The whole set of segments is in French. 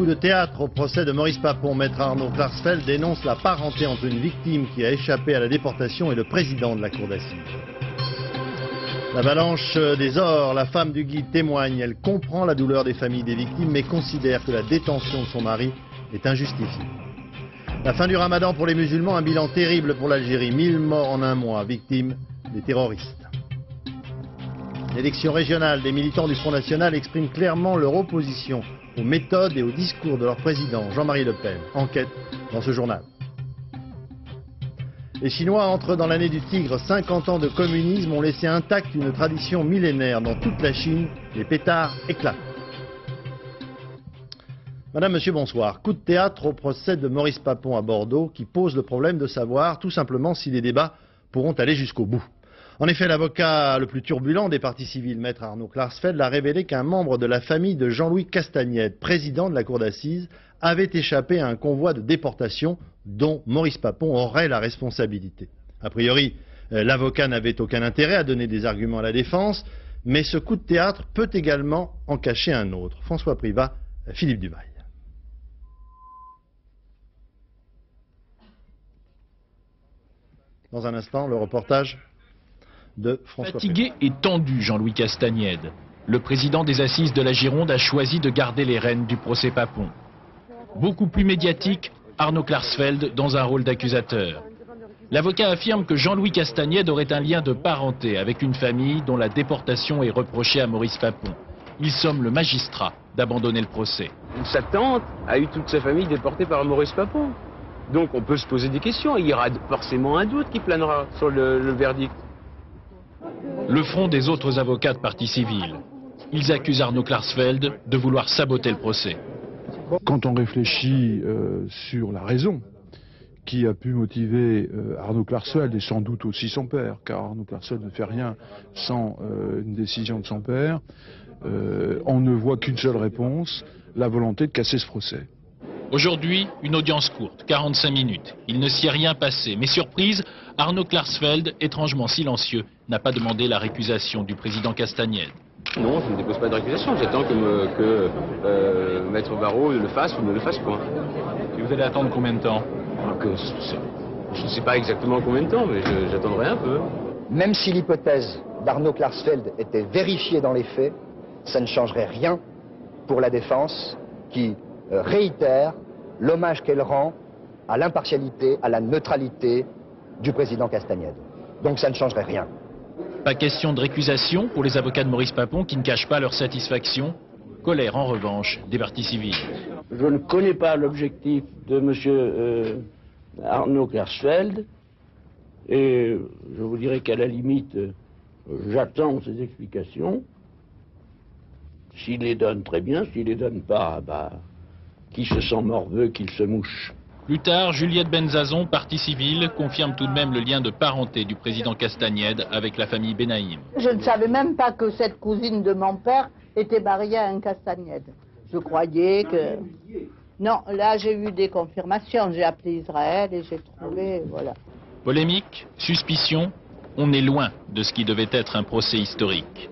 coup de théâtre au procès de Maurice Papon. Maître Arnaud Klarsfeld dénonce la parenté entre une victime qui a échappé à la déportation et le président de la cour d'assises. L'avalanche des ors, la femme du guide témoigne. Elle comprend la douleur des familles des victimes mais considère que la détention de son mari est injustifiée. La fin du ramadan pour les musulmans, un bilan terrible pour l'Algérie. 1000 morts en un mois, victimes des terroristes. L'élection régionale, des militants du Front National expriment clairement leur opposition aux méthodes et aux discours de leur président, Jean-Marie Le Pen. Enquête dans ce journal. Les Chinois entrent dans l'année du Tigre. 50 ans de communisme ont laissé intacte une tradition millénaire. Dans toute la Chine, les pétards éclatent. Madame, monsieur, bonsoir. Coup de théâtre au procès de Maurice Papon à Bordeaux qui pose le problème de savoir tout simplement si les débats pourront aller jusqu'au bout. En effet, l'avocat le plus turbulent des partis civils, maître Arnaud Klarsfeld, a révélé qu'un membre de la famille de Jean-Louis Castagnède, président de la cour d'assises, avait échappé à un convoi de déportation dont Maurice Papon aurait la responsabilité. A priori, l'avocat n'avait aucun intérêt à donner des arguments à la défense, mais ce coup de théâtre peut également en cacher un autre. François Privat, Philippe Dubail. Dans un instant, le reportage de François. Fatigué et tendu, Jean-Louis Castagnède, le président des Assises de la Gironde, a choisi de garder les rênes du procès Papon. Beaucoup plus médiatique, Arnaud Klarsfeld dans un rôle d'accusateur. L'avocat affirme que Jean-Louis Castagnède aurait un lien de parenté avec une famille dont la déportation est reprochée à Maurice Papon. Il somme le magistrat d'abandonner le procès. Sa tante a eu toute sa famille déportée par Maurice Papon. Donc on peut se poser des questions, il y aura forcément un doute qui planera sur le verdict. Le front des autres avocats de partis civils. Ils accusent Arnaud Klarsfeld de vouloir saboter le procès. Quand on réfléchit sur la raison qui a pu motiver Arnaud Klarsfeld et sans doute aussi son père, car Arnaud Klarsfeld ne fait rien sans une décision de son père, on ne voit qu'une seule réponse, la volonté de casser ce procès. Aujourd'hui, une audience courte, 45 minutes. Il ne s'y est rien passé. Mais surprise, Arnaud Klarsfeld, étrangement silencieux, n'a pas demandé la récusation du président Castagnède. Non, je ne dépose pas de récusation. J'attends que Maître Barrault le fasse ou ne le fasse point. Et vous allez attendre combien de temps? Je ne sais pas exactement combien de temps, mais j'attendrai un peu. Même si l'hypothèse d'Arnaud Klarsfeld était vérifiée dans les faits, ça ne changerait rien pour la défense qui réitère l'hommage qu'elle rend à l'impartialité, à la neutralité du président Castagnède. Donc ça ne changerait rien. Pas question de récusation pour les avocats de Maurice Papon qui ne cachent pas leur satisfaction. Colère en revanche des partis civils. Je ne connais pas l'objectif de M. Arnaud Klarsfeld et je vous dirais qu'à la limite j'attends ses explications. S'il les donne, très bien, s'il les donne pas, bah... Qui se sent morveux, qu'il se mouche. Plus tard, Juliette Benzazon, partie civile, confirme tout de même le lien de parenté du président Castagnède avec la famille Benahim. Je ne savais même pas que cette cousine de mon père était mariée à un Castagnède. Je croyais que... Non, là j'ai eu des confirmations, j'ai appelé Israël et j'ai trouvé... Voilà. Polémique, suspicion, on est loin de ce qui devait être un procès historique.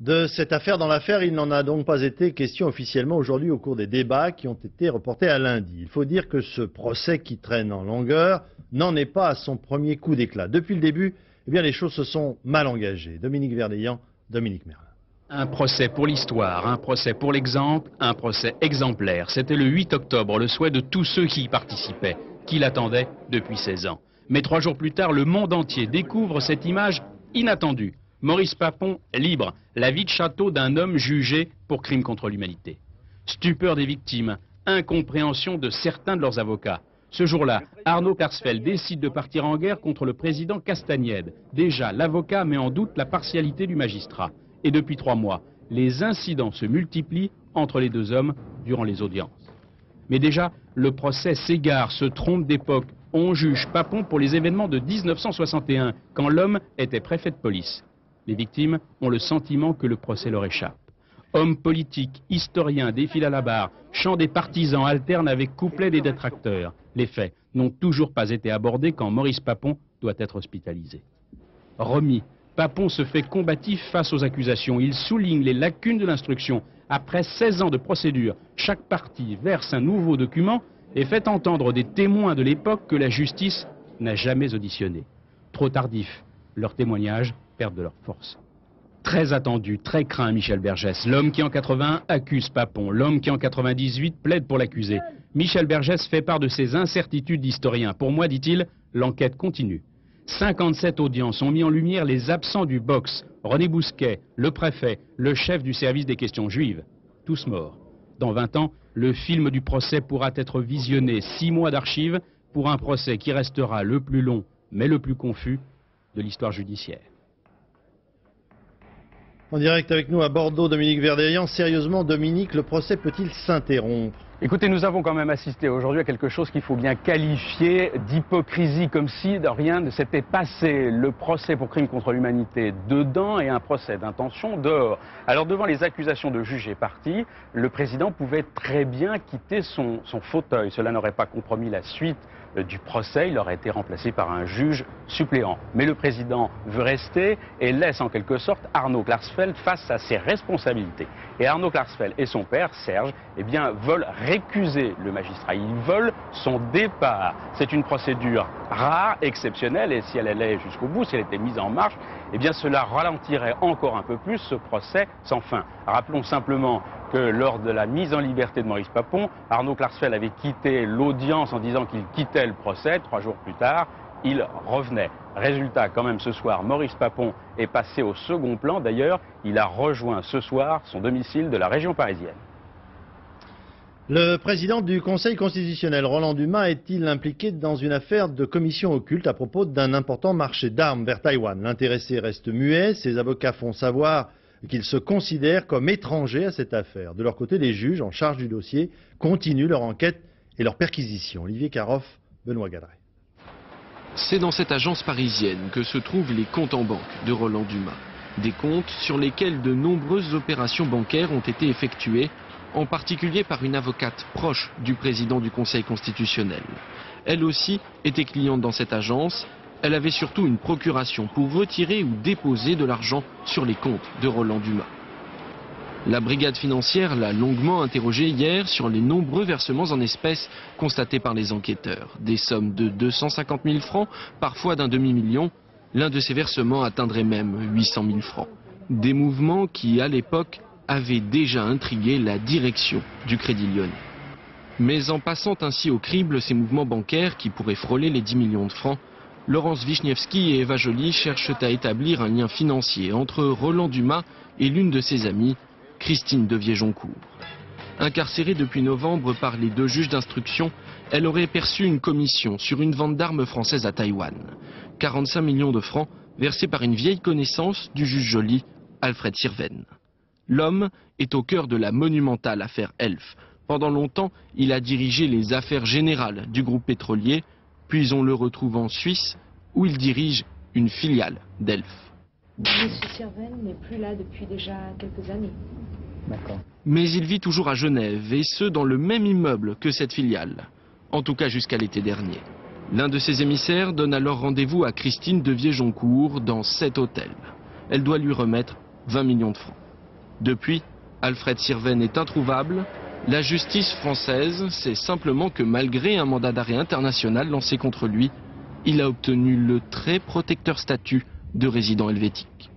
De cette affaire dans l'affaire, il n'en a donc pas été question officiellement aujourd'hui au cours des débats qui ont été reportés à lundi. Il faut dire que ce procès qui traîne en longueur n'en est pas à son premier coup d'éclat. Depuis le début, eh bien, les choses se sont mal engagées. Dominique Verdeillan, Dominique Merlin. Un procès pour l'histoire, un procès pour l'exemple, un procès exemplaire. C'était le 8 octobre, le souhait de tous ceux qui y participaient, qui l'attendaient depuis 16 ans. Mais 3 jours plus tard, le monde entier découvre cette image inattendue. Maurice Papon, libre, la vie de château d'un homme jugé pour crime contre l'humanité. Stupeur des victimes, incompréhension de certains de leurs avocats. Ce jour-là, Arnaud Klarsfeld décide de partir en guerre contre le président Castagnède. Déjà, l'avocat met en doute la partialité du magistrat. Et depuis 3 mois, les incidents se multiplient entre les 2 hommes durant les audiences. Mais déjà, le procès s'égare, se trompe d'époque. On juge Papon pour les événements de 1961, quand l'homme était préfet de police. Les victimes ont le sentiment que le procès leur échappe. Hommes politiques, historiens défilent à la barre, chants des partisans alternent avec couplet des détracteurs. Les faits n'ont toujours pas été abordés quand Maurice Papon doit être hospitalisé. Remis Papon se fait combatif face aux accusations. Il souligne les lacunes de l'instruction. Après 16 ans de procédure, chaque partie verse un nouveau document et fait entendre des témoins de l'époque que la justice n'a jamais auditionné. Trop tardif, leurs témoignages perdent de leur force. Très attendu, très craint Michel Bergès, l'homme qui en 80 accuse Papon, l'homme qui en 98 plaide pour l'accusé. Michel Bergès fait part de ses incertitudes d'historien. Pour moi, dit-il, l'enquête continue. 57 audiences ont mis en lumière les absents du box. René Bousquet, le préfet, le chef du service des questions juives. Tous morts. Dans 20 ans, le film du procès pourra être visionné. 6 mois d'archives pour un procès qui restera le plus long, mais le plus confus, de l'histoire judiciaire. En direct avec nous à Bordeaux, Dominique Verdeillan. Sérieusement, Dominique, le procès peut-il s'interrompre? Écoutez, nous avons quand même assisté aujourd'hui à quelque chose qu'il faut bien qualifier d'hypocrisie, comme si rien ne s'était passé. Le procès pour crime contre l'humanité dedans et un procès d'intention dehors. Alors devant les accusations de juge et partie, le président pouvait très bien quitter son fauteuil. Cela n'aurait pas compromis la suite du procès, il aurait été remplacé par un juge suppléant. Mais le président veut rester et laisse en quelque sorte Arnaud Klarsfeld face à ses responsabilités. Et Arnaud Klarsfeld et son père, Serge, eh bien, veulent récuser le magistrat. Ils veulent son départ. C'est une procédure rare, exceptionnelle, et si elle allait jusqu'au bout, si elle était mise en marche, eh bien cela ralentirait encore un peu plus ce procès sans fin. Rappelons simplement que lors de la mise en liberté de Maurice Papon, Arnaud Klarsfeld avait quitté l'audience en disant qu'il quittait le procès. 3 jours plus tard, il revenait. Résultat, quand même, ce soir, Maurice Papon est passé au second plan. D'ailleurs, il a rejoint ce soir son domicile de la région parisienne. Le président du Conseil constitutionnel, Roland Dumas, est-il impliqué dans une affaire de commission occulte à propos d'un important marché d'armes vers Taïwan? L'intéressé reste muet, ses avocats font savoir qu'ils se considèrent comme étrangers à cette affaire. De leur côté, les juges en charge du dossier continuent leur enquête et leur perquisition. Olivier Caroff, Benoît Gadret. C'est dans cette agence parisienne que se trouvent les comptes en banque de Roland Dumas. Des comptes sur lesquels de nombreuses opérations bancaires ont été effectuées, en particulier par une avocate proche du président du Conseil constitutionnel. Elle aussi était cliente dans cette agence. Elle avait surtout une procuration pour retirer ou déposer de l'argent sur les comptes de Roland Dumas. La brigade financière l'a longuement interrogée hier sur les nombreux versements en espèces constatés par les enquêteurs. Des sommes de 250 000 francs, parfois d'un demi-million. L'un de ces versements atteindrait même 800 000 francs. Des mouvements qui, à l'époque, avait déjà intrigué la direction du Crédit Lyonnais. Mais en passant ainsi au crible ces mouvements bancaires qui pourraient frôler les 10 millions de francs, Laurence Wichniewski et Eva Joly cherchent à établir un lien financier entre Roland Dumas et l'une de ses amies, Christine de Viejoncourt. Incarcérée depuis novembre par les 2 juges d'instruction, elle aurait perçu une commission sur une vente d'armes françaises à Taïwan. 45 millions de francs versés par une vieille connaissance du juge Joly, Alfred Sirven. L'homme est au cœur de la monumentale affaire Elf. Pendant longtemps, il a dirigé les affaires générales du groupe pétrolier, puis on le retrouve en Suisse, où il dirige une filiale d'Elf. M. Sirven n'est plus là depuis déjà quelques années. Mais il vit toujours à Genève, et ce, dans le même immeuble que cette filiale. En tout cas jusqu'à l'été dernier. L'un de ses émissaires donne alors rendez-vous à Christine de Viejoncourt dans cet hôtel. Elle doit lui remettre 20 millions de francs. Depuis, Alfred Sirven est introuvable. La justice française sait simplement que malgré un mandat d'arrêt international lancé contre lui, il a obtenu le très protecteur statut de résident helvétique.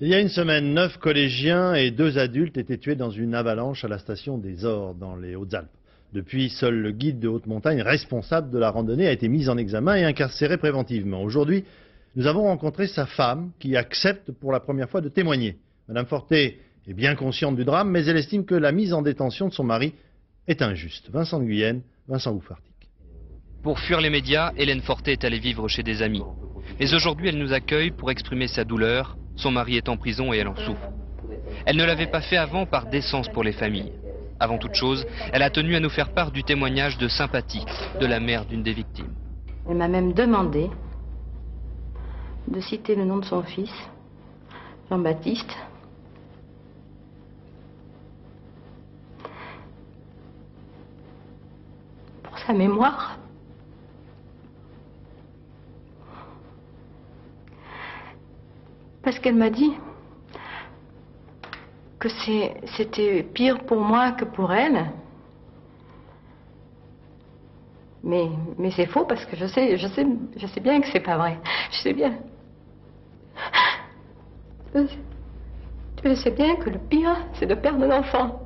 Il y a une semaine, 9 collégiens et 2 adultes étaient tués dans une avalanche à la station des Ors dans les Hautes-Alpes. Depuis, seul le guide de haute montagne responsable de la randonnée a été mis en examen et incarcéré préventivement. Aujourd'hui, nous avons rencontré sa femme qui accepte pour la première fois de témoigner. Madame Forté est bien consciente du drame, mais elle estime que la mise en détention de son mari est injuste. Vincent de Guyenne, Vincent Bouffartic. Pour fuir les médias, Hélène Forté est allée vivre chez des amis. Mais aujourd'hui, elle nous accueille pour exprimer sa douleur. Son mari est en prison et elle en souffre. Elle ne l'avait pas fait avant par décence pour les familles. Avant toute chose, elle a tenu à nous faire part du témoignage de sympathie de la mère d'une des victimes. Elle m'a même demandé de citer le nom de son fils, Jean-Baptiste. Pour sa mémoire. Parce qu'elle m'a dit que c'était pire pour moi que pour elle. Mais c'est faux parce que je sais bien que c'est pas vrai. Je sais bien. Je sais bien que le pire, c'est de perdre un enfant.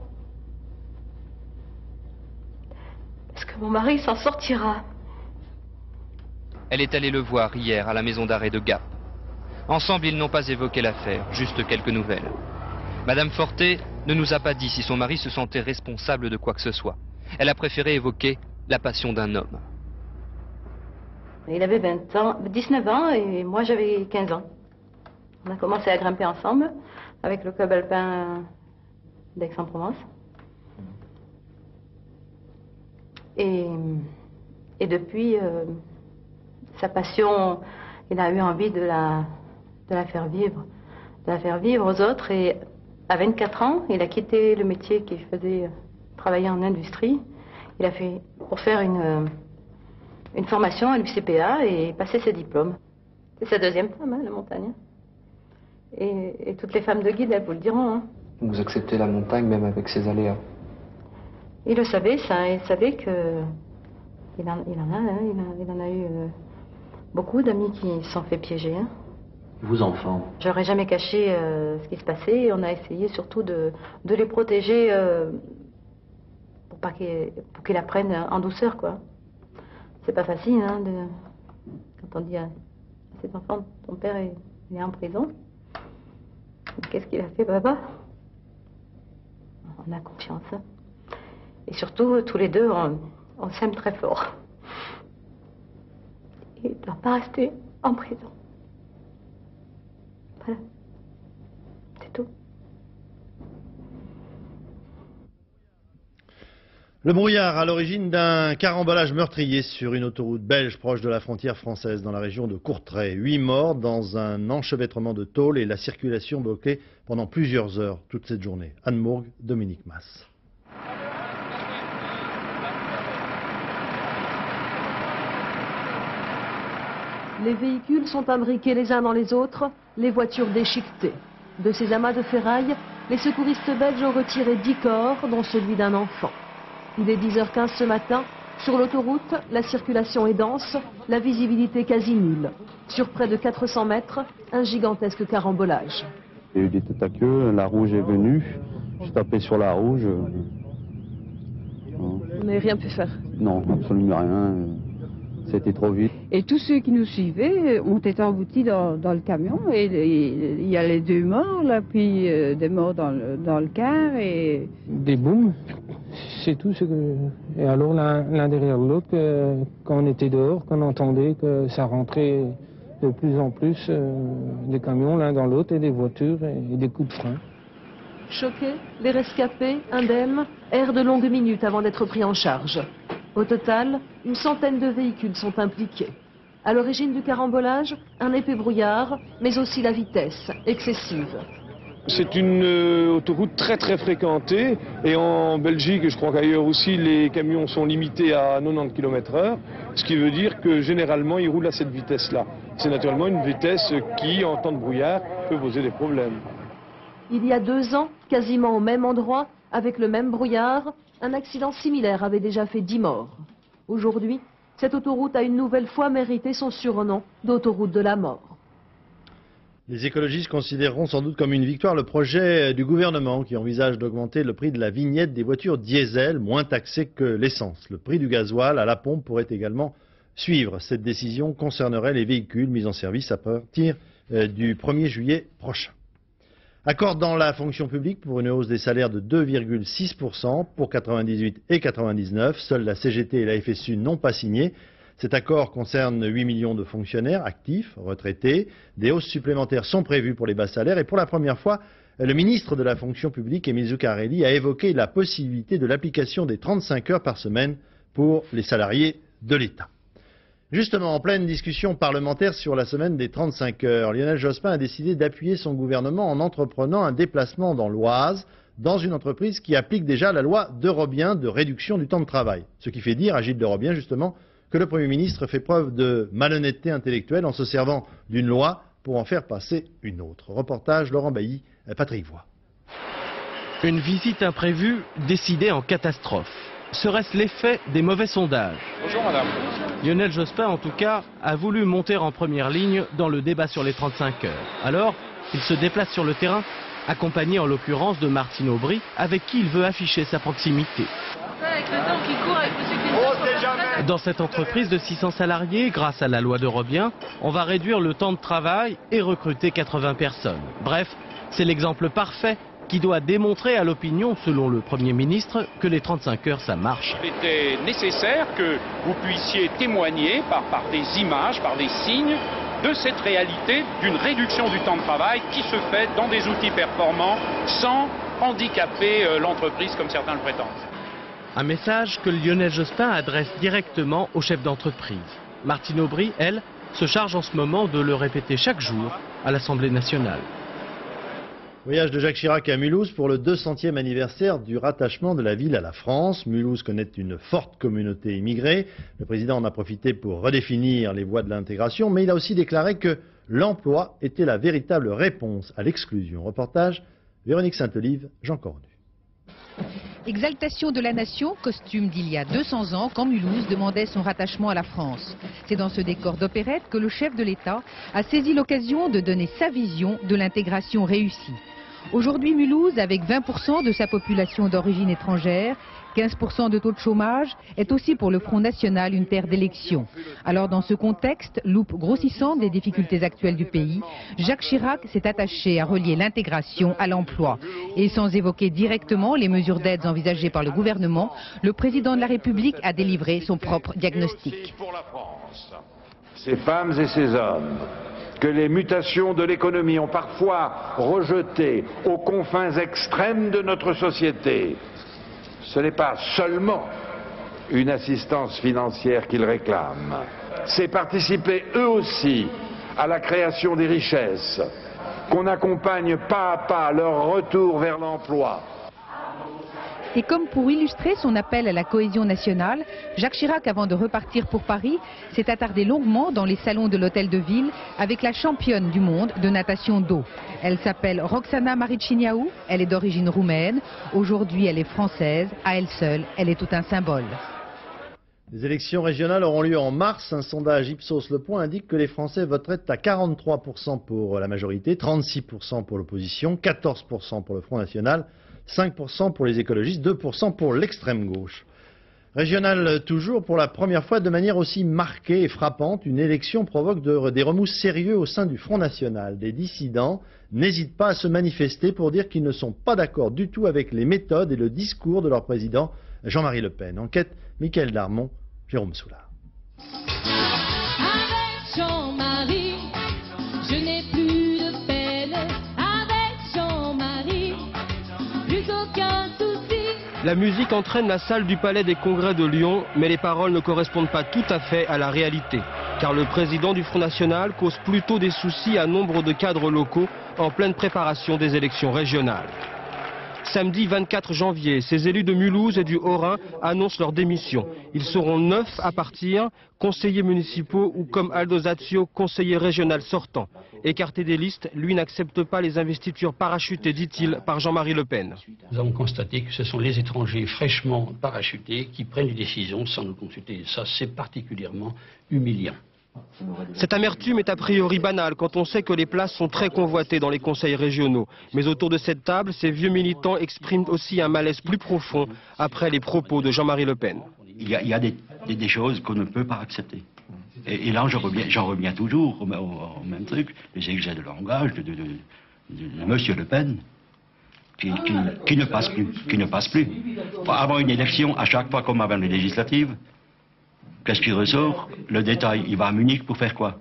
Parce que mon mari s'en sortira. Elle est allée le voir hier à la maison d'arrêt de Gap. Ensemble, ils n'ont pas évoqué l'affaire, juste quelques nouvelles. Madame Forté ne nous a pas dit si son mari se sentait responsable de quoi que ce soit. Elle a préféré évoquer la passion d'un homme. Il avait 19 ans et moi j'avais 15 ans. On a commencé à grimper ensemble avec le club alpin d'Aix-en-Provence. Et depuis, sa passion, il a eu envie de la faire vivre. De la faire vivre aux autres. Et à 24 ans, il a quitté le métier qu'il faisait, travailler en industrie. Il a fait pour faire une formation à l'UCPA et passer ses diplômes. C'est sa deuxième femme, hein, la montagne. Et toutes les femmes de guide, elles vous le diront. Hein. Vous acceptez la montagne même avec ses aléas. Il le savait, ça. Il savait que... Il en a eu beaucoup d'amis qui se sont fait piéger. Hein. Vous, enfants. J'aurais jamais caché ce qui se passait. On a essayé surtout de les protéger pour qu'ils apprennent en douceur, quoi. C'est pas facile, hein, quand on dit à cet enfant, ton père il est en prison. Qu'est-ce qu'il a fait, papa? On a confiance. Et surtout, tous les deux, on s'aime très fort. Il ne doit pas rester en prison. Voilà. C'est tout. Le brouillard à l'origine d'un carambolage meurtrier sur une autoroute belge proche de la frontière française dans la région de Courtrai. 8 morts dans un enchevêtrement de tôle et la circulation bloquée pendant plusieurs heures toute cette journée. Anne Mourgue, Dominique Masse. Les véhicules sont imbriqués les uns dans les autres, les voitures déchiquetées. De ces amas de ferraille, les secouristes belges ont retiré 10 corps, dont celui d'un enfant. Il est 10h15 ce matin. Sur l'autoroute, la circulation est dense, la visibilité quasi nulle. Sur près de 400 mètres, un gigantesque carambolage. Il y a eu des têtes à queue, la rouge est venue, je tapais sur la rouge. Non. Vous n'avez rien pu faire? Non, absolument rien. C'était trop vite. Et tous ceux qui nous suivaient ont été emboutis dans le camion. Et il y a les 2 morts, là, puis des morts dans le car et... Des boums, c'est tout ce que... Et alors l'un derrière l'autre, quand on était dehors, qu'on entendait que ça rentrait de plus en plus, des camions l'un dans l'autre et des voitures et des coups de frein. Choqués, les rescapés, indemnes, errent de longues minutes avant d'être pris en charge. Au total, une centaine de véhicules sont impliqués. À l'origine du carambolage, un épais brouillard, mais aussi la vitesse excessive. C'est une autoroute très très fréquentée et en Belgique, et je crois qu'ailleurs aussi, les camions sont limités à 90 km/h, ce qui veut dire que généralement ils roulent à cette vitesse-là. C'est naturellement une vitesse qui, en temps de brouillard, peut poser des problèmes. Il y a 2 ans, quasiment au même endroit, avec le même brouillard, un accident similaire avait déjà fait 10 morts. Aujourd'hui, cette autoroute a une nouvelle fois mérité son surnom d'autoroute de la mort. Les écologistes considéreront sans doute comme une victoire le projet du gouvernement qui envisage d'augmenter le prix de la vignette des voitures diesel, moins taxées que l'essence. Le prix du gasoil à la pompe pourrait également suivre. Cette décision concernerait les véhicules mis en service à partir du 1er juillet prochain. Accord dans la fonction publique pour une hausse des salaires de 2,6% pour 98 et 99. Seuls la CGT et la FSU n'ont pas signé. Cet accord concerne 8 millions de fonctionnaires actifs, retraités. Des hausses supplémentaires sont prévues pour les bas salaires. Et pour la première fois, le ministre de la fonction publique, Émile Zuccarelli, a évoqué la possibilité de l'application des 35 heures par semaine pour les salariés de l'État. Justement, en pleine discussion parlementaire sur la semaine des 35 heures, Lionel Jospin a décidé d'appuyer son gouvernement en entreprenant un déplacement dans l'Oise, dans une entreprise qui applique déjà la loi de Robien de réduction du temps de travail. Ce qui fait dire à Gilles de Robien, justement, que le Premier ministre fait preuve de malhonnêteté intellectuelle en se servant d'une loi pour en faire passer une autre. Reportage Laurent Bailly, Patrick Voix. Une visite imprévue décidée en catastrophe. Serait-ce l'effet des mauvais sondages? Bonjour madame. Lionel Jospin, en tout cas, a voulu monter en première ligne dans le débat sur les 35 heures. Alors, il se déplace sur le terrain, accompagné en l'occurrence de Martine Aubry, avec qui il veut afficher sa proximité. Avec le temps qui court, avec le... Dans cette entreprise de 600 salariés, grâce à la loi de Robien, on va réduire le temps de travail et recruter 80 personnes. Bref, c'est l'exemple parfait qui doit démontrer à l'opinion, selon le Premier ministre, que les 35 heures, ça marche. Il était nécessaire que vous puissiez témoigner par des images, par des signes, de cette réalité d'une réduction du temps de travail qui se fait dans des outils performants sans handicaper l'entreprise comme certains le prétendent. Un message que Lionel Jospin adresse directement au chef d'entreprise. Martine Aubry, elle, se charge en ce moment de le répéter chaque jour à l'Assemblée nationale. Voyage de Jacques Chirac à Mulhouse pour le 200e anniversaire du rattachement de la ville à la France. Mulhouse connaît une forte communauté immigrée. Le président en a profité pour redéfinir les voies de l'intégration, mais il a aussi déclaré que l'emploi était la véritable réponse à l'exclusion. Reportage Véronique Saint-Olive, Jean Cornu. Exaltation de la nation, costume d'il y a 200 ans quand Mulhouse demandait son rattachement à la France. C'est dans ce décor d'opérette que le chef de l'État a saisi l'occasion de donner sa vision de l'intégration réussie. Aujourd'hui Mulhouse, avec 20% de sa population d'origine étrangère, 15% de taux de chômage, est aussi pour le Front National une terre d'élection. Alors dans ce contexte, loupe grossissante des difficultés actuelles du pays, Jacques Chirac s'est attaché à relier l'intégration à l'emploi. Et sans évoquer directement les mesures d'aide envisagées par le gouvernement, le président de la République a délivré son propre diagnostic. Ces femmes et ces hommes que les mutations de l'économie ont parfois rejetés aux confins extrêmes de notre société, ce n'est pas seulement une assistance financière qu'ils réclament, c'est participer eux aussi à la création des richesses, qu'on accompagne pas à pas leur retour vers l'emploi. Et comme pour illustrer son appel à la cohésion nationale, Jacques Chirac, avant de repartir pour Paris, s'est attardé longuement dans les salons de l'hôtel de ville avec la championne du monde de natation d'eau. Elle s'appelle Roxana Marichiniau, elle est d'origine roumaine, aujourd'hui elle est française, à elle seule, elle est tout un symbole. Les élections régionales auront lieu en mars. Un sondage Ipsos Le Point indique que les Français voteraient à 43% pour la majorité, 36% pour l'opposition, 14% pour le Front National, 5% pour les écologistes, 2% pour l'extrême gauche. Régional toujours, pour la première fois de manière aussi marquée et frappante, une élection provoque des remous sérieux au sein du Front National. Des dissidents n'hésitent pas à se manifester pour dire qu'ils ne sont pas d'accord du tout avec les méthodes et le discours de leur président Jean-Marie Le Pen. Enquête Michael Darmon, Jérôme Soulard. Avec Jean-Marie, je n'ai plus de peine. Avec Jean-Marie, plus aucun souci. La musique entraîne la salle du Palais des Congrès de Lyon, mais les paroles ne correspondent pas tout à fait à la réalité. Car le président du Front National cause plutôt des soucis à nombre de cadres locaux en pleine préparation des élections régionales. Samedi 24 janvier, ces élus de Mulhouse et du Haut-Rhin annoncent leur démission. Ils seront 9 à partir, conseillers municipaux ou comme Aldo Zaccio, conseiller régional sortant. Écarté des listes, lui n'accepte pas les investitures parachutées, dit-il, par Jean-Marie Le Pen. Nous avons constaté que ce sont les étrangers fraîchement parachutés qui prennent des décisions sans nous consulter. Et ça, c'est particulièrement humiliant. Cette amertume est a priori banale quand on sait que les places sont très convoitées dans les conseils régionaux. Mais autour de cette table, ces vieux militants expriment aussi un malaise plus profond après les propos de Jean-Marie Le Pen. Il y a des choses qu'on ne peut pas accepter. Et là, j'en reviens toujours au même truc, les excès de langage de Monsieur Le Pen. Qui ne passe plus. Avant une élection, à chaque fois qu'on avait une législative, qu'est-ce qui ressort? Le détail, il va à Munich pour faire quoi?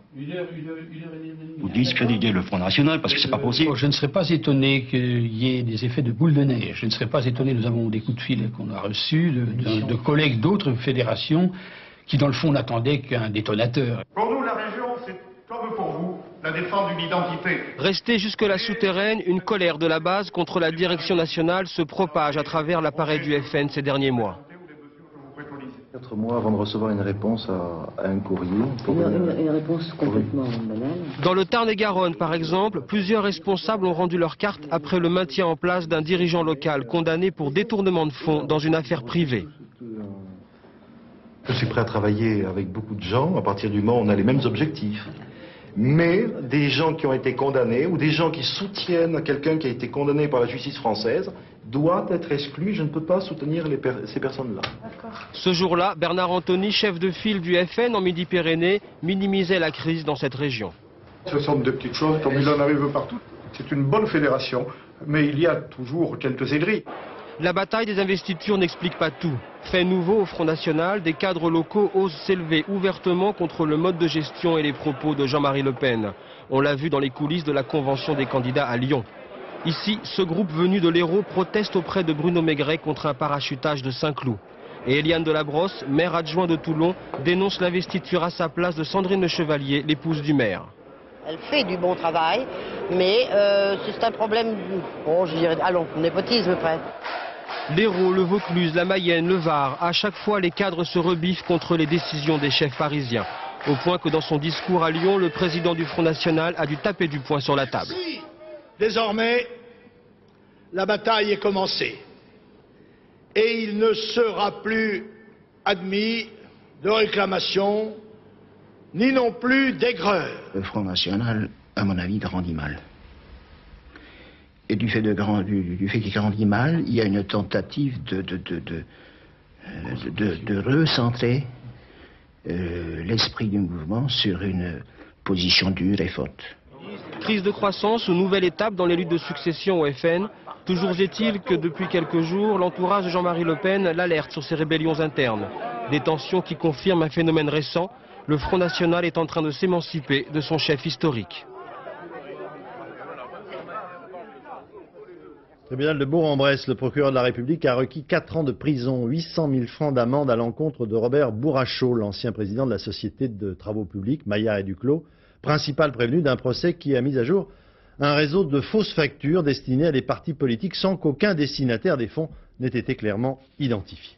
Vous discréditez le Front National parce que c'est pas possible. Je ne serais pas étonné qu'il y ait des effets de boule de neige. Je ne serais pas étonné, nous avons des coups de fil qu'on a reçus de collègues d'autres fédérations qui dans le fond n'attendaient qu'un détonateur. Pour nous, la région, c'est comme pour vous, la défense d'une identité. Restée jusque-là souterraine, une colère de la base contre la direction nationale se propage à travers l'appareil du FN ces derniers mois. 4 mois avant de recevoir une réponse à un courrier. Une réponse complètement banale. Dans le Tarn-et-Garonne, par exemple, plusieurs responsables ont rendu leur carte après le maintien en place d'un dirigeant local condamné pour détournement de fonds dans une affaire privée. Je suis prêt à travailler avec beaucoup de gens à partir du moment où on a les mêmes objectifs. Mais des gens qui ont été condamnés ou des gens qui soutiennent quelqu'un qui a été condamné par la justice française doivent être exclus. Je ne peux pas soutenir ces personnes-là. Ce jour-là, Bernard Anthony, chef de file du FN en Midi-Pyrénées, minimisait la crise dans cette région. Ce sont de petites choses, comme il en arrive partout. C'est une bonne fédération, mais il y a toujours quelques aigris. La bataille des investitures n'explique pas tout. Fait nouveau au Front National, des cadres locaux osent s'élever ouvertement contre le mode de gestion et les propos de Jean-Marie Le Pen. On l'a vu dans les coulisses de la convention des candidats à Lyon. Ici, ce groupe venu de l'Hérault proteste auprès de Bruno Mégret contre un parachutage de Saint-Cloud. Et Eliane Delabrosse, maire adjoint de Toulon, dénonce l'investiture à sa place de Sandrine Le Chevalier, l'épouse du maire. Elle fait du bon travail, mais c'est un problème, bon, je dirais, allons, népotisme presque. L'Hérault, le Vaucluse, la Mayenne, le Var, à chaque fois les cadres se rebiffent contre les décisions des chefs parisiens. Au point que dans son discours à Lyon, le président du Front National a dû taper du poing sur la table. Désormais, la bataille est commencée. Et il ne sera plus admis de réclamations, ni non plus d'aigreur. Le Front National, à mon avis, grandit mal. Et du fait, qu'il grandit mal, il y a une tentative de recentrer l'esprit du mouvement sur une position dure et forte. Crise de croissance ou nouvelle étape dans les luttes de succession au FN. Toujours est-il que depuis quelques jours, l'entourage de Jean-Marie Le Pen l'alerte sur ses rébellions internes. Des tensions qui confirment un phénomène récent. Le Front National est en train de s'émanciper de son chef historique. Le tribunal de Bourg-en-Bresse, le procureur de la République a requis 4 ans de prison, 800 000 francs d'amende à l'encontre de Robert Bourrachaud, l'ancien président de la société de travaux publics, Maillard et Duclos, principal prévenu d'un procès qui a mis à jour un réseau de fausses factures destinées à des partis politiques sans qu'aucun destinataire des fonds n'ait été clairement identifié.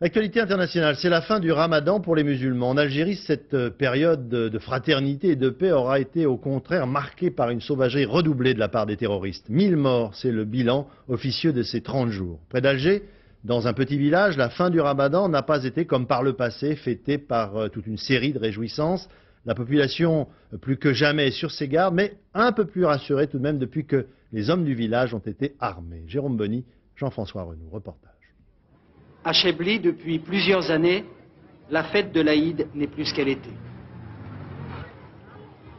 L'actualité internationale, c'est la fin du ramadan pour les musulmans. En Algérie, cette période de fraternité et de paix aura été au contraire marquée par une sauvagerie redoublée de la part des terroristes. 1000 morts, c'est le bilan officieux de ces 30 jours. Près d'Alger, dans un petit village, la fin du ramadan n'a pas été, comme par le passé, fêtée par toute une série de réjouissances. La population, plus que jamais, est sur ses gardes, mais un peu plus rassurée tout de même depuis que les hommes du village ont été armés. Jérôme Bonny, Jean-François Renaud, reportage. À Chebli, depuis plusieurs années, la fête de l'Aïd n'est plus ce qu'elle était.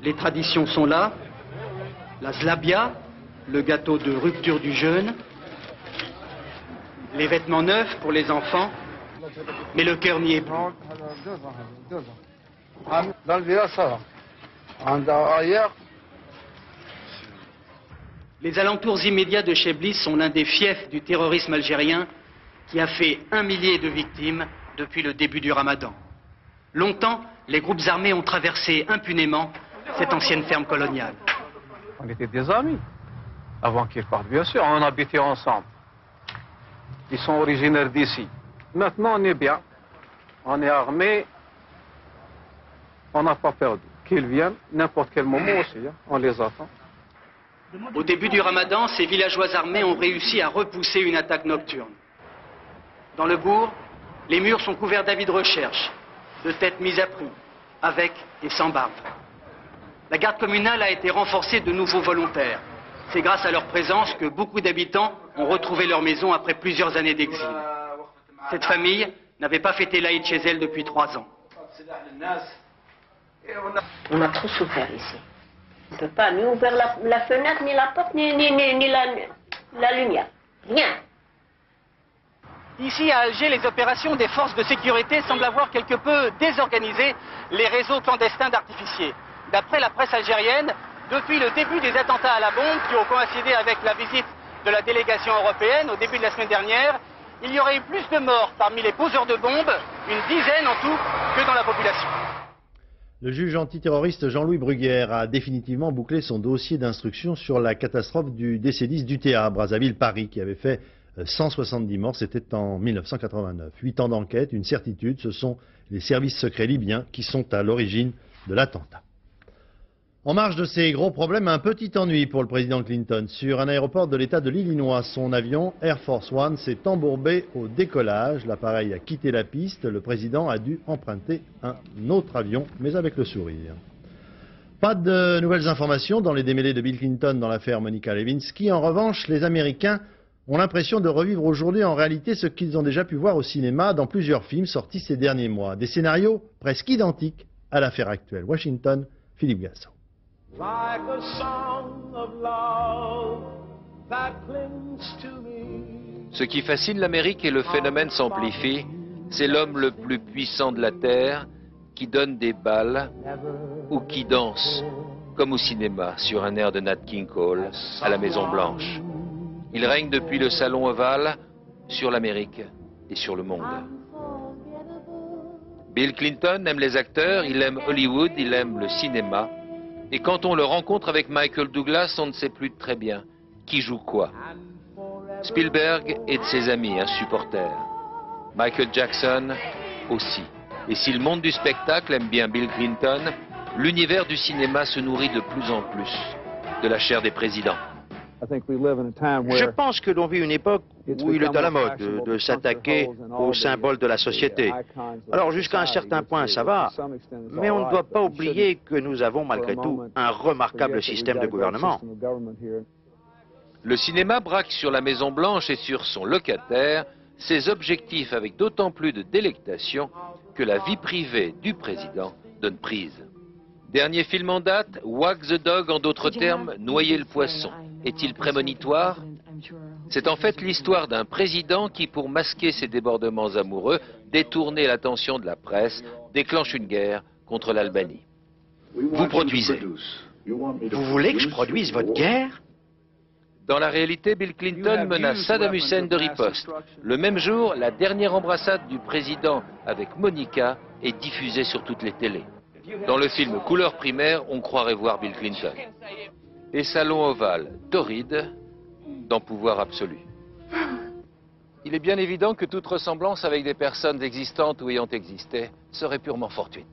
Les traditions sont là, la zlabia, le gâteau de rupture du jeûne, les vêtements neufs pour les enfants, mais le cœur n'y est plus. Dans le village, ça va. Ailleurs. Les alentours immédiats de Chebli sont l'un des fiefs du terrorisme algérien, qui a fait 1 millier de victimes depuis le début du ramadan. Longtemps, les groupes armés ont traversé impunément cette ancienne ferme coloniale. On était des amis, avant qu'ils partent, bien sûr, on habitait ensemble. Ils sont originaires d'ici. Maintenant, on est bien, on est armés, on n'a pas peur qu'ils viennent, n'importe quel moment aussi, hein. On les attend. Au début du ramadan, ces villageois armés ont réussi à repousser une attaque nocturne. Dans le bourg, les murs sont couverts d'habits de recherche, de têtes mises à prix, avec et sans barbe. La garde communale a été renforcée de nouveaux volontaires. C'est grâce à leur présence que beaucoup d'habitants ont retrouvé leur maison après plusieurs années d'exil. Cette famille n'avait pas fêté l'Aïd chez elle depuis 3 ans. On a trop souffert ici. On ne peut pas ni ouvrir la fenêtre, ni la porte, ni la lumière. Rien. Ici à Alger, les opérations des forces de sécurité semblent avoir quelque peu désorganisé les réseaux clandestins d'artificiers. D'après la presse algérienne, depuis le début des attentats à la bombe qui ont coïncidé avec la visite de la délégation européenne au début de la semaine dernière, il y aurait eu plus de morts parmi les poseurs de bombes, une dizaine en tout, que dans la population. Le juge antiterroriste Jean-Louis Bruguière a définitivement bouclé son dossier d'instruction sur la catastrophe du DC-10 d'UTA à Brazzaville-Paris qui avait fait 170 morts, c'était en 1989. 8 ans d'enquête, une certitude, ce sont les services secrets libyens qui sont à l'origine de l'attentat. En marge de ces gros problèmes, un petit ennui pour le président Clinton. Sur un aéroport de l'État de l'Illinois, son avion Air Force One s'est embourbé au décollage. L'appareil a quitté la piste. Le président a dû emprunter un autre avion, mais avec le sourire. Pas de nouvelles informations dans les démêlés de Bill Clinton dans l'affaire Monica Lewinsky. En revanche, les Américains ont l'impression de revivre aujourd'hui en réalité ce qu'ils ont déjà pu voir au cinéma dans plusieurs films sortis ces derniers mois. Des scénarios presque identiques à l'affaire actuelle. Washington, Philippe Gasson. Like a song of love that clings to me. Ce qui fascine l'Amérique et le phénomène s'amplifie, c'est l'homme le plus puissant de la Terre qui donne des balles ou qui danse, comme au cinéma, sur un air de Nat King Cole à la Maison Blanche. Il règne depuis le Salon Ovale sur l'Amérique et sur le monde. Bill Clinton aime les acteurs, il aime Hollywood, il aime le cinéma. Et quand on le rencontre avec Michael Douglas, on ne sait plus très bien qui joue quoi. Spielberg est de ses amis, un supporter. Michael Jackson aussi. Et si le monde du spectacle aime bien Bill Clinton, l'univers du cinéma se nourrit de plus en plus de la chair des présidents. Je pense que l'on vit une époque où il est à la mode de s'attaquer aux symboles de la société. Alors jusqu'à un certain point, ça va, mais on ne doit pas oublier que nous avons malgré tout un remarquable système de gouvernement. Le cinéma braque sur la Maison Blanche et sur son locataire ses objectifs avec d'autant plus de délectation que la vie privée du président donne prise. Dernier film en date, Wag the Dog, en d'autres termes, noyer le poisson. Est-il prémonitoire? C'est en fait l'histoire d'un président qui, pour masquer ses débordements amoureux, détourner l'attention de la presse, déclenche une guerre contre l'Albanie. Vous produisez. Vous voulez que je produise votre guerre? Dans la réalité, Bill Clinton menace Saddam Hussein de riposte. Le même jour, la dernière embrassade du président avec Monica est diffusée sur toutes les télés. Dans le film Couleur primaire, on croirait voir Bill Clinton. Et Salon Ovale, torride, dans Pouvoir absolu. Il est bien évident que toute ressemblance avec des personnes existantes ou ayant existé serait purement fortuite.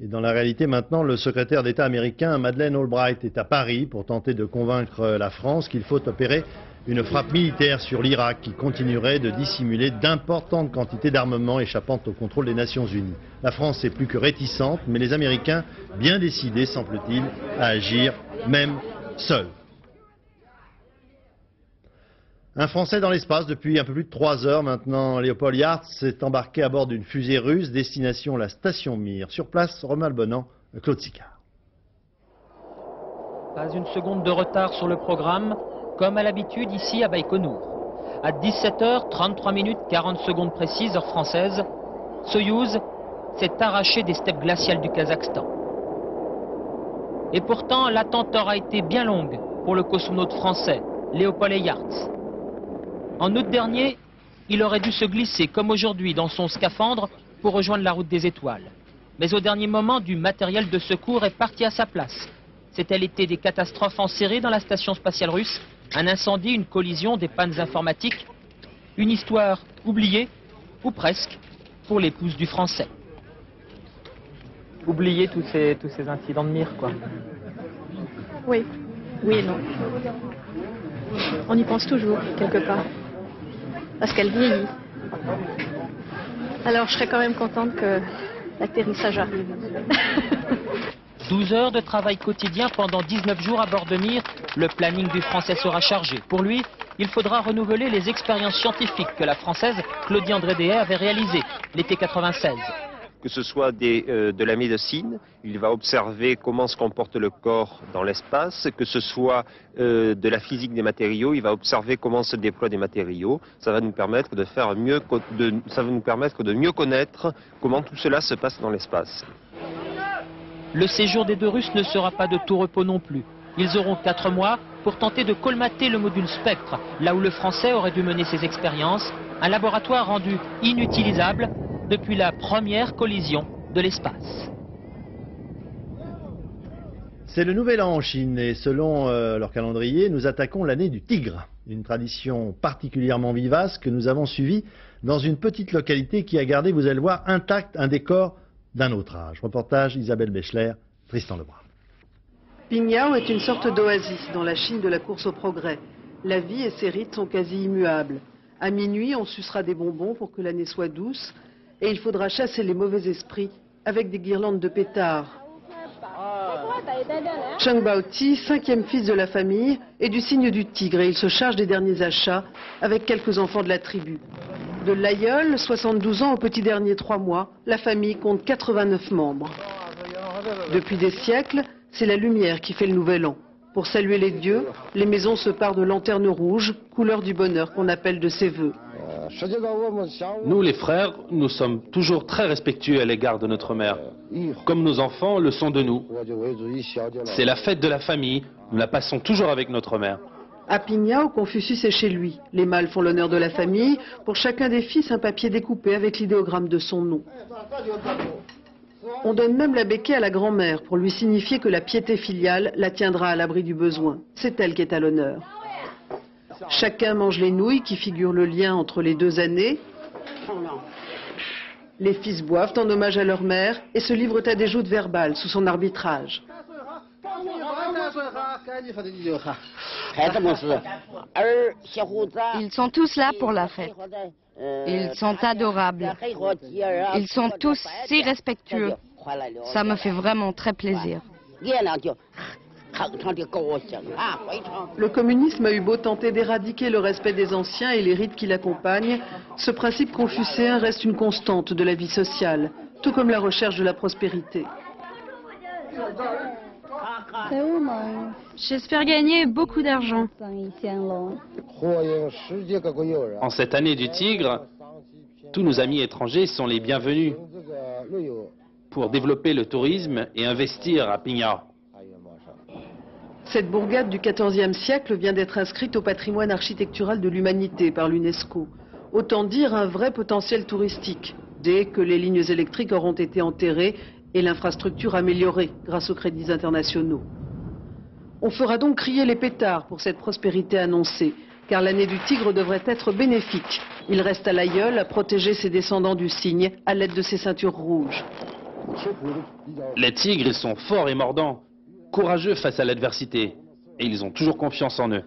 Et dans la réalité maintenant, le secrétaire d'État américain Madeleine Albright est à Paris pour tenter de convaincre la France qu'il faut opérer une frappe militaire sur l'Irak qui continuerait de dissimuler d'importantes quantités d'armements échappant au contrôle des Nations Unies. La France est plus que réticente, mais les Américains, bien décidés, semble-t-il, à agir, même seuls. Un Français dans l'espace depuis un peu plus de 3 heures maintenant. Léopold Eyharts s'est embarqué à bord d'une fusée russe, destination la station Mir. Sur place, Romain Bonan, Claude Sicard. Pas une seconde de retard sur le programme, comme à l'habitude ici à Baïkonour. À 17h, 33 minutes, 40 secondes précises, heure française, Soyouz s'est arraché des steppes glaciales du Kazakhstan. Et pourtant, l'attente aura été bien longue pour le cosmonaute français, Léopold Eyharts. En août dernier, il aurait dû se glisser, comme aujourd'hui, dans son scaphandre pour rejoindre la route des étoiles. Mais au dernier moment, du matériel de secours est parti à sa place. C'était l'été des catastrophes en série dans la station spatiale russe. Un incendie, une collision, des pannes informatiques. Une histoire oubliée, ou presque, pour l'épouse du Français. Oublier tous ces incidents de mire, quoi. Oui, oui et non. On y pense toujours, quelque part. Parce qu'elle vieillit. Alors je serais quand même contente que l'atterrissage arrive. 12 heures de travail quotidien pendant 19 jours à bord de Mir. Le planning du Français sera chargé. Pour lui, il faudra renouveler les expériences scientifiques que la Française Claudie André-Deshays avait réalisées l'été 96. Que ce soit de la médecine, il va observer comment se comporte le corps dans l'espace, que ce soit de la physique des matériaux, il va observer comment se déploient des matériaux. Ça va nous permettre de faire mieux, ça va nous permettre de mieux connaître comment tout cela se passe dans l'espace. Le séjour des deux Russes ne sera pas de tout repos non plus. Ils auront 4 mois pour tenter de colmater le module Spectre, là où le Français aurait dû mener ses expériences, un laboratoire rendu inutilisable depuis la première collision de l'espace. C'est le nouvel an en Chine et selon leur calendrier, nous attaquons l'année du tigre. d'une tradition particulièrement vivace que nous avons suivie dans une petite localité qui a gardé, vous allez le voir, intact un décor d'un autre âge. Reportage Isabelle Béchler, Tristan Lebrun. Pignao est une sorte d'oasis dans la Chine de la course au progrès. La vie et ses rites sont quasi immuables. À minuit, on sucera des bonbons pour que l'année soit douce et il faudra chasser les mauvais esprits avec des guirlandes de pétards. Chang Baoti, cinquième fils de la famille, est du signe du tigre et il se charge des derniers achats avec quelques enfants de la tribu. De l'aïeul, 72 ans, au petit dernier 3 mois, la famille compte 89 membres. Depuis des siècles, c'est la lumière qui fait le nouvel an. Pour saluer les dieux, les maisons se parent de lanternes rouges, couleur du bonheur qu'on appelle de ses vœux. Nous, les frères, nous sommes toujours très respectueux à l'égard de notre mère, comme nos enfants le sont de nous. C'est la fête de la famille, nous la passons toujours avec notre mère. À Pignao, Confucius est chez lui. Les mâles font l'honneur de la famille. Pour chacun des fils, un papier découpé avec l'idéogramme de son nom. On donne même la béquille à la grand-mère pour lui signifier que la piété filiale la tiendra à l'abri du besoin. C'est elle qui est à l'honneur. Chacun mange les nouilles qui figurent le lien entre les deux années. Les fils boivent en hommage à leur mère et se livrent à des joutes verbales sous son arbitrage. Ils sont tous là pour la fête. Ils sont adorables. Ils sont tous si respectueux. Ça me fait vraiment très plaisir. Le communisme a eu beau tenter d'éradiquer le respect des anciens et les rites qui l'accompagnent, ce principe confucéen reste une constante de la vie sociale, tout comme la recherche de la prospérité. J'espère gagner beaucoup d'argent. En cette année du tigre, tous nos amis étrangers sont les bienvenus pour développer le tourisme et investir à Pignao. Cette bourgade du XIVe siècle vient d'être inscrite au patrimoine architectural de l'humanité par l'UNESCO. Autant dire un vrai potentiel touristique, dès que les lignes électriques auront été enterrées et l'infrastructure améliorée grâce aux crédits internationaux. On fera donc crier les pétards pour cette prospérité annoncée, car l'année du tigre devrait être bénéfique. Il reste à l'aïeul à protéger ses descendants du cygne à l'aide de ses ceintures rouges. Les tigres sont forts et mordants, courageux face à l'adversité, et ils ont toujours confiance en eux.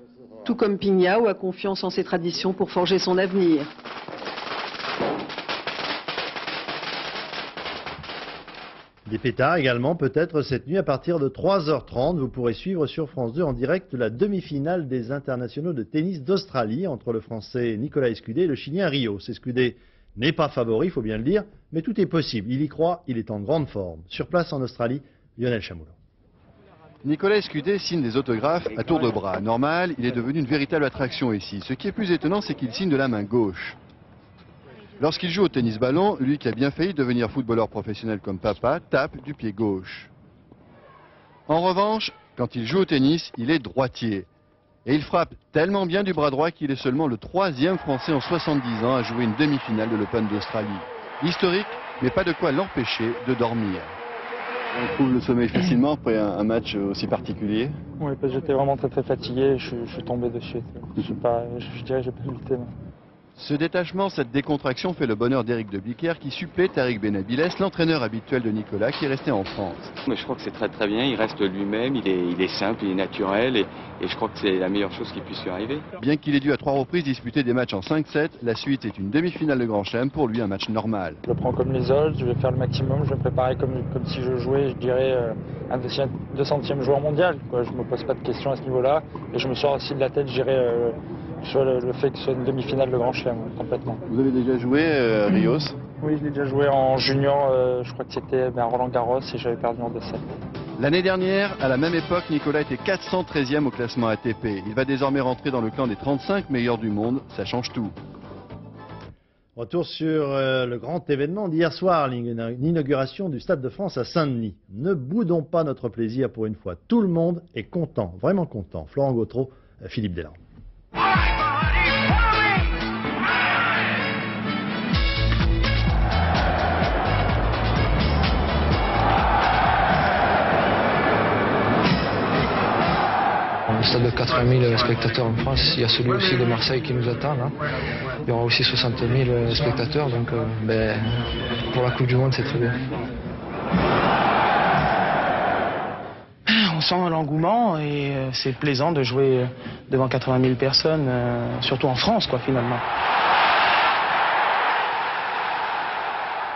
Tout comme Pignao a confiance en ses traditions pour forger son avenir. Des pétards également, peut-être cette nuit à partir de 3h30. Vous pourrez suivre sur France 2 en direct la demi-finale des internationaux de tennis d'Australie entre le français Nicolas Escudé et le chilien Rio. Escudé n'est pas favori, il faut bien le dire, mais tout est possible. Il y croit, il est en grande forme. Sur place en Australie, Lionel Chamoulot. Nicolas Escudé signe des autographes à tour de bras. Normal, il est devenu une véritable attraction ici. Ce qui est plus étonnant, c'est qu'il signe de la main gauche. Lorsqu'il joue au tennis ballon, lui qui a bien failli devenir footballeur professionnel comme papa, tape du pied gauche. En revanche, quand il joue au tennis, il est droitier. Et il frappe tellement bien du bras droit qu'il est seulement le 3e Français en 70 ans à jouer une demi-finale de l'Open d'Australie. Historique, mais pas de quoi l'empêcher de dormir. On trouve le sommeil facilement après un match aussi particulier? Oui, parce que j'étais vraiment très fatigué, je suis tombé de suite. Je dirais que j'ai pas lutter. Ce détachement, cette décontraction fait le bonheur d'Éric de Bicaire qui supplée Tariq Benabiles, l'entraîneur habituel de Nicolas qui est resté en France. Mais je crois que c'est très très bien, il reste lui-même, il est simple, il est naturel et je crois que c'est la meilleure chose qui puisse lui arriver. Bien qu'il ait dû à 3 reprises disputer des matchs en 5-7, la suite est une demi-finale de Grand Chelem, pour lui un match normal. Je le prends comme les autres, je vais faire le maximum, je vais me préparer comme si je jouais, je dirais, un 200e joueur mondial. Quoi. Je ne me pose pas de questions à ce niveau-là et je me sors aussi de la tête, je dirais... sur le fait que ce soit une demi-finale de Grand Chelem, complètement. Vous avez déjà joué Rios? Oui, je l'ai déjà joué en junior, je crois que c'était Roland Garros et j'avais perdu en 2-7. L'année dernière, à la même époque, Nicolas était 413e au classement ATP. Il va désormais rentrer dans le clan des 35 meilleurs du monde, ça change tout. Retour sur le grand événement d'hier soir, l'inauguration du Stade de France à Saint-Denis. Ne boudons pas notre plaisir pour une fois. Tout le monde est content, vraiment content. Florent Gautreau, Philippe Deland. autour de 80 000 spectateurs en France. Il y a celui aussi de Marseille qui nous attend. Là. Il y aura aussi 60 000 spectateurs. Donc ben, pour la Coupe du Monde, c'est très bien. On sent l'engouement et c'est plaisant de jouer devant 80 000 personnes, surtout en France, quoi, finalement.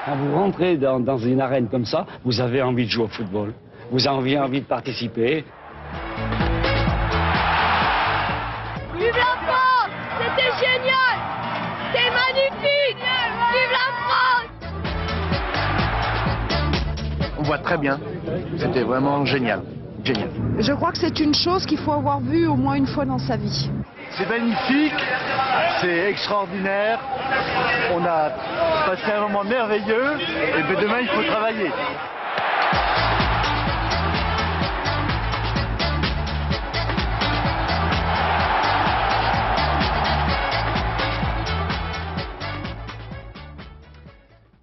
Quand vous rentrez dans une arène comme ça, vous avez envie de jouer au football. Vous avez envie de participer. Vive la France! C'était génial! C'est magnifique! Vive la France! On voit très bien. C'était vraiment génial. Génial. Je crois que c'est une chose qu'il faut avoir vue au moins une fois dans sa vie. C'est magnifique, c'est extraordinaire, on a passé un moment merveilleux et demain il faut travailler.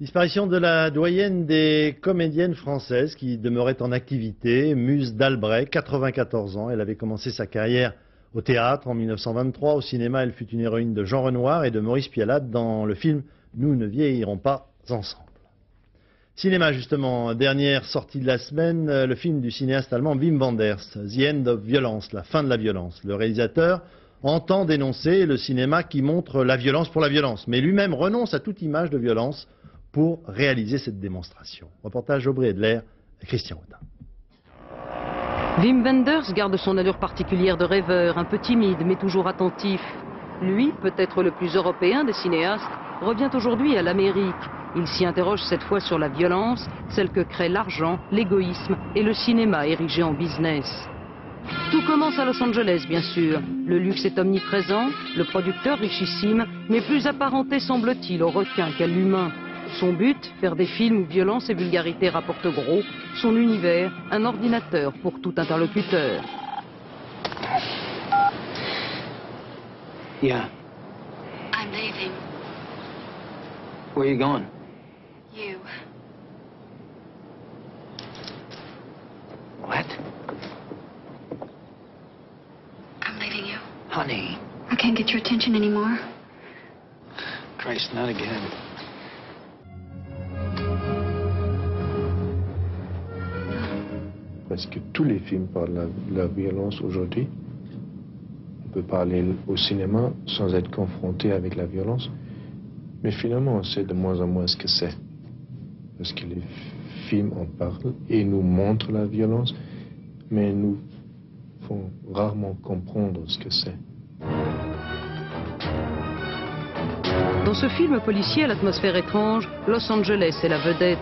Disparition de la doyenne des comédiennes françaises qui demeurait en activité, Muse d'Albret, 94 ans. Elle avait commencé sa carrière au théâtre en 1923. Au cinéma, elle fut une héroïne de Jean Renoir et de Maurice Pialat dans le film « Nous ne vieillirons pas ensemble ». Cinéma, justement, dernière sortie de la semaine, le film du cinéaste allemand Wim Wenders, « The End of Violence », la fin de la violence. Le réalisateur entend dénoncer le cinéma qui montre la violence pour la violence, mais lui-même renonce à toute image de violence pour réaliser cette démonstration. Reportage Aubry Edler et Christian Audin. Wim Wenders garde son allure particulière de rêveur, un peu timide mais toujours attentif. Lui, peut-être le plus européen des cinéastes, revient aujourd'hui à l'Amérique. Il s'y interroge cette fois sur la violence, celle que créent l'argent, l'égoïsme et le cinéma érigé en business. Tout commence à Los Angeles, bien sûr. Le luxe est omniprésent, le producteur richissime, mais plus apparenté, semble-t-il, au requin qu'à l'humain. Son but, faire des films où violence et vulgarité rapportent gros. Son univers, un ordinateur pour tout interlocuteur. Yeah. I'm leaving. Where are you going? You. What? I'm leaving you. Honey. I can't get your attention anymore. Christ, not again. Parce que tous les films parlent de la violence aujourd'hui. On peut parler au cinéma sans être confronté avec la violence. Mais finalement, on sait de moins en moins ce que c'est. Parce que les films en parlent et nous montrent la violence, mais nous font rarement comprendre ce que c'est. Dans ce film policier à l'atmosphère étrange, Los Angeles est la vedette.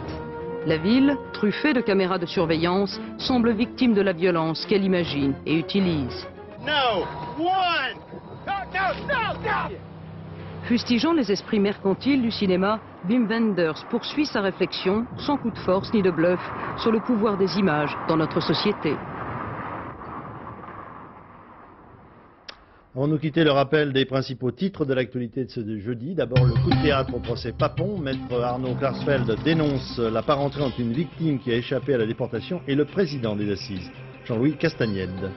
La ville, truffée de caméras de surveillance, semble victime de la violence qu'elle imagine et utilise. Fustigeant les esprits mercantiles du cinéma, Wim Wenders poursuit sa réflexion, sans coup de force ni de bluff, sur le pouvoir des images dans notre société. Avant de nous quitter, le rappel des principaux titres de l'actualité de ce jeudi. D'abord, le coup de théâtre au procès Papon. Maître Arnaud Klarsfeld dénonce la parenté entre une victime qui a échappé à la déportation et le président des assises, Jean-Louis Castagnède.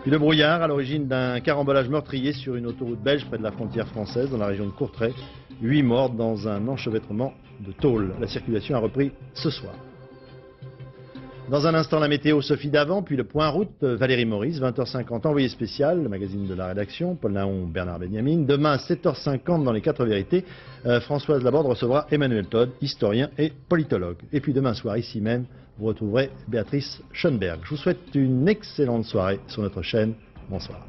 Puis le brouillard, à l'origine d'un carambolage meurtrier sur une autoroute belge près de la frontière française, dans la région de Courtrai. 8 morts dans un enchevêtrement de tôle. La circulation a repris ce soir. Dans un instant, la météo, Sophie Davant, puis le point route, Valérie Maurice, 20h50, envoyé spécial, le magazine de la rédaction, Paul Naon, Bernard Benyamin. Demain, à 7h50, dans les 4 vérités, Françoise Laborde recevra Emmanuel Todd, historien et politologue. Et puis demain soir, ici même, vous retrouverez Béatrice Schoenberg. Je vous souhaite une excellente soirée sur notre chaîne. Bonsoir.